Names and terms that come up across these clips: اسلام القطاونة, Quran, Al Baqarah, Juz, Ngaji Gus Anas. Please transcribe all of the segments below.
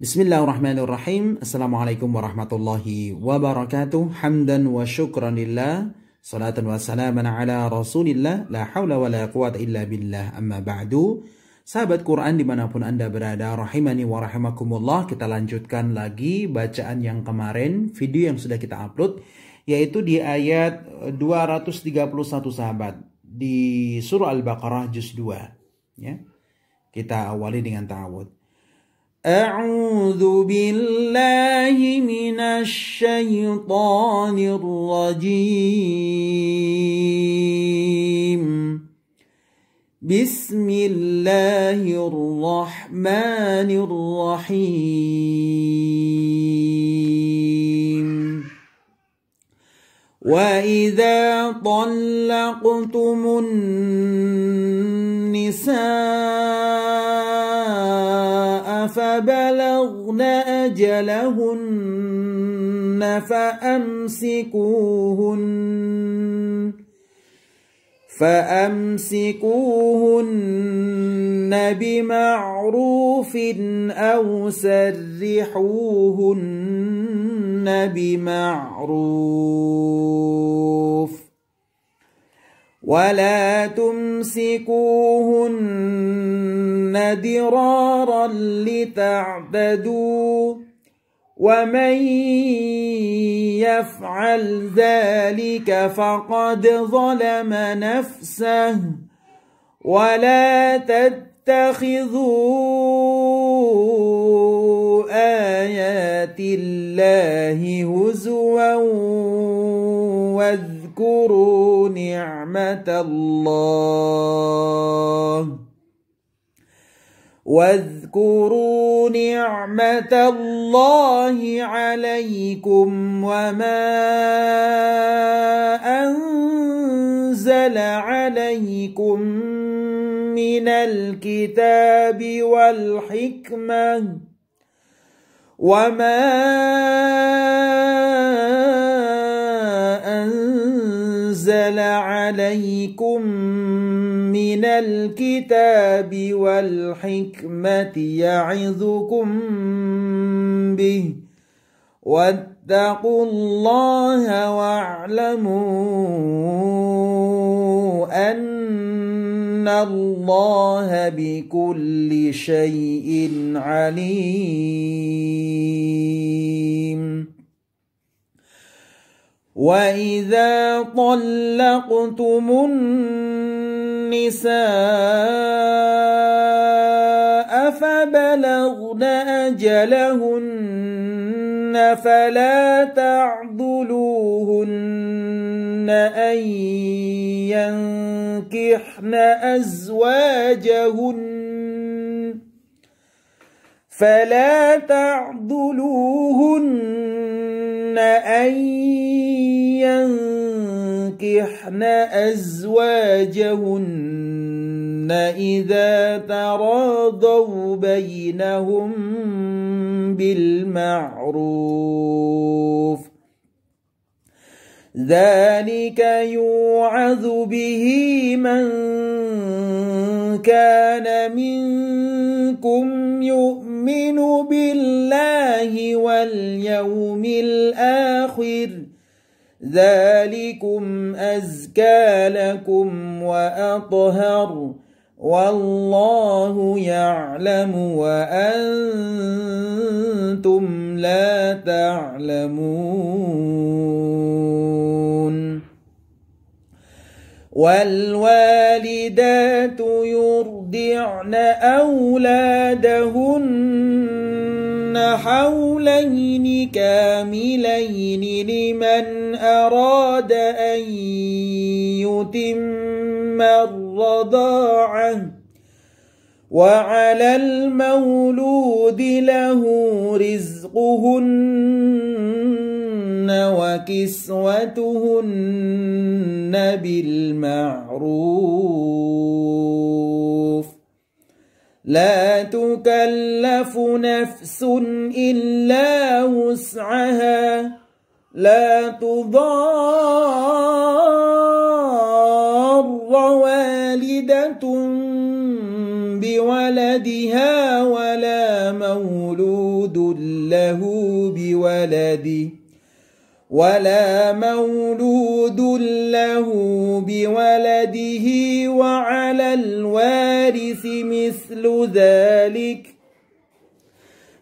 Bismillahirrahmanirrahim. Assalamualaikum warahmatullahi wabarakatuh. Hamdan wa syukran lillah. Salatan wa salaman ala rasulillah. La hawla wa la quwata illa billah. Amma ba'du. Sahabat Quran dimanapun anda berada, rahimani wa rahimakumullah. Kita lanjutkan lagi bacaan yang kemarin, video yang sudah kita upload, yaitu di ayat 231 sahabat, di surah Al Baqarah juz 2 ya. Kita awali dengan ta'awud. أعوذ بالله من الشيطان الرجيم. بسم الله الرحمن الرحيم. وإذا طلقتم النساء فبلغن أجلهن فأمسكوهن بمعروف أو سرحوهن بمعروف ولا تمسكوهن ضرارا لتعتدوا ومن يفعل ذلك فقد ظلم نفسه ولا تتخذوا آيات الله هزوا واذكروا نعمة الله عليكم وما أنزل عليكم من الكتاب والحكمة وما أنزل عليكم من الكتاب والحكمة يعظكم به واتقوا الله واعلموا أن الله بكل شيء عليم. وَإِذَا طَلَّقْتُمُ النِّسَاءَ فَبَلَغْنَ أَجَلَهُنَّ فَلَا تَعْضُلُوهُنَّ أَنْ يَنْكِحْنَ أَزْوَاجَهُنَّ إذا تراضوا بينهم بالمعروف ذلك يوعظ به من كان منكم يؤمن بالله واليوم الآخر ذلكم أزكى لكم وأطهر والله يعلم وأنتم لا تعلمون. والوالدات يرضعن أولادهن حولين كاملين لمن أراد أن يتم الرضاعة وعلى المولود له رزقهن وكسوتهن بالمعروف لا تكلف نفس إلا وسعها لا تضار والدة بولدها ولا مولود مولود له بولده ولا مولود له بولده وعلى الوارث مثل ذلك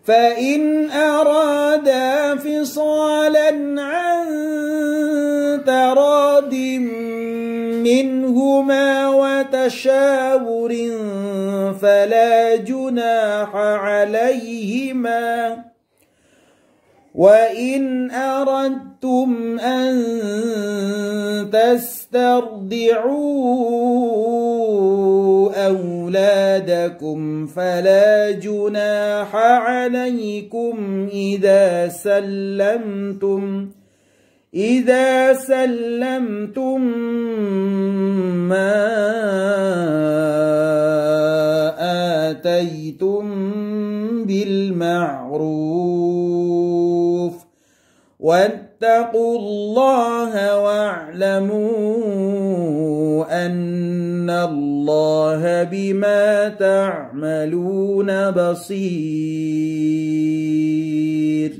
فإن أرادا فصالا عن تراض منهما وتشاور فلا جناح عليهما وإن أردتم أن تسترضعوا أولادكم فلا جناح عليكم إذا سلمتم ما آتيتم بالمعروف واتقوا الله واعلموا أن الله بما تعملون بصير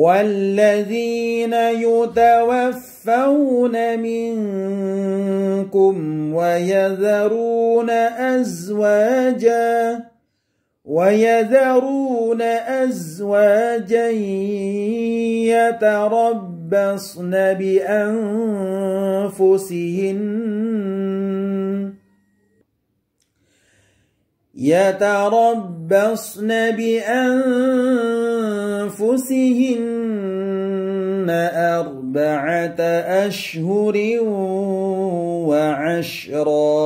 وَالَّذِينَ يُتَوَفَّوْنَ مِنْكُمْ وَيَذَرُونَ أَزْوَاجًا يَتَرَبَّصْنَ بِأَنفُسِهِنَّ أربعة أشهر وعشرا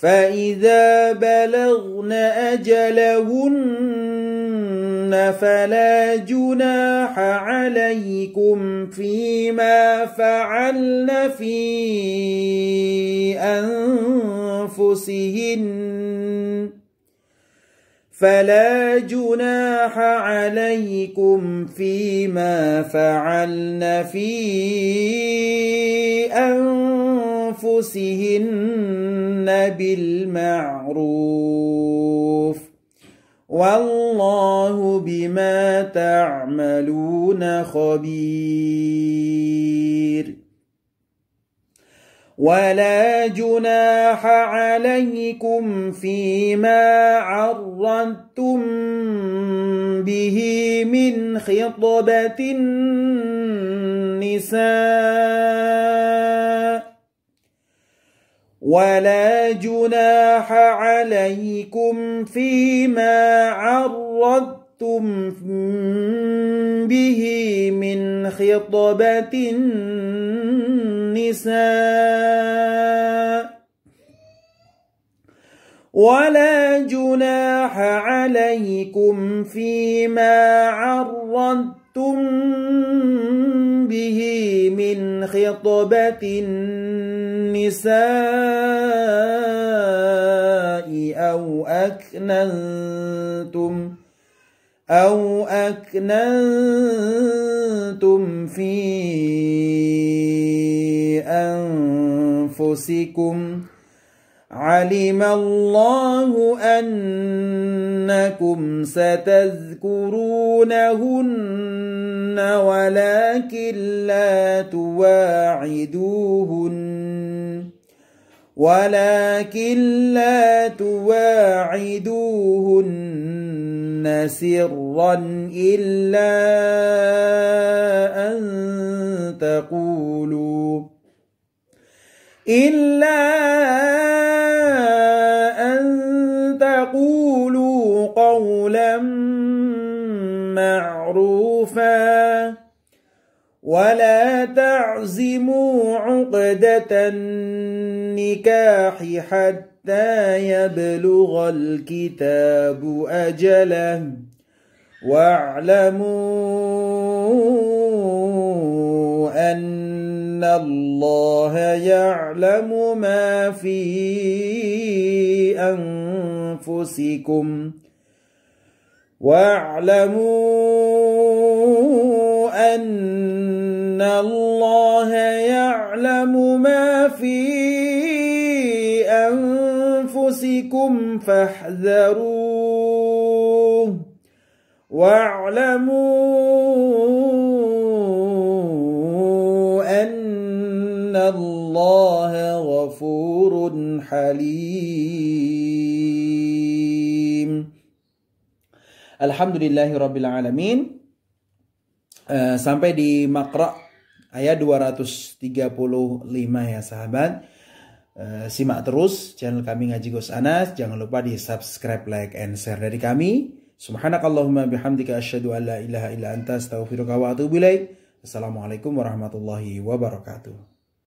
فإذا بلغن أجلهن فلا جناح عليكم فيما فعلن في أنفسهن بالمعروف والله بما تعملون خبير ولا جناح عليكم فيما عرضتم به من خطبة النساء ولا جناح عليكم فيما عرضتم به من خطبة النساء ولا جناح عليكم فيما عرضتم به من خطبة النساء أو أكننتم في أنفسكم علم الله أنكم ستذكرونهن ولكن لا تواعدوهن سرا إلا أن تقولوا قولا معروفا ولا تعزموا عقدة النكاح حتى يبلغ الكتاب أجله واعلموا أن الله يعلم ما في أنفسكم ربكم فاحذروه واعلموا أن الله غفور حليم. Alhamdulillahirrabbilalamin. Sampai di Maqra ayat 235 ya sahabat. Simak terus channel kami Ngaji Gus Anas. Jangan lupa di subscribe, like, and share dari kami. Subhanakallahumma bihamdika asyhadu an la ilaha illa anta astaghfiruka wa atubu ilaik. Assalamualaikum warahmatullahi wabarakatuh.